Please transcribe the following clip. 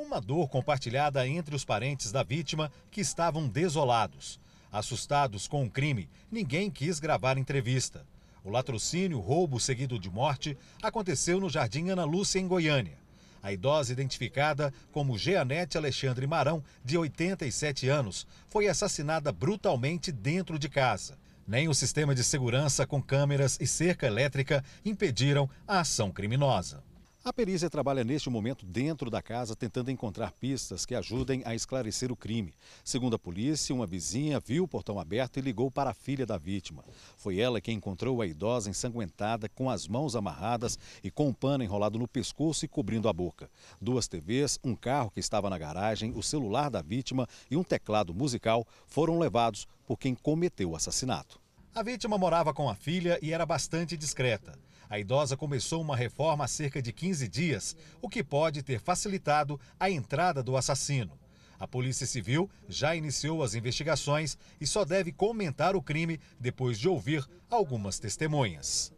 Uma dor compartilhada entre os parentes da vítima, que estavam desolados. Assustados com o crime, ninguém quis gravar entrevista. O latrocínio, roubo seguido de morte, aconteceu no Jardim Ana Lúcia, em Goiânia. A idosa, identificada como Jeanette Alexandre Marão, de 87 anos, foi assassinada brutalmente dentro de casa. Nem o sistema de segurança com câmeras e cerca elétrica impediram a ação criminosa. A perícia trabalha neste momento dentro da casa, tentando encontrar pistas que ajudem a esclarecer o crime. Segundo a polícia, uma vizinha viu o portão aberto e ligou para a filha da vítima. Foi ela quem encontrou a idosa ensanguentada, com as mãos amarradas e com um pano enrolado no pescoço e cobrindo a boca. Duas TVs, um carro que estava na garagem, o celular da vítima e um teclado musical foram levados por quem cometeu o assassinato. A vítima morava com a filha e era bastante discreta. A idosa começou uma reforma há cerca de 15 dias, o que pode ter facilitado a entrada do assassino. A Polícia Civil já iniciou as investigações e só deve comentar o crime depois de ouvir algumas testemunhas.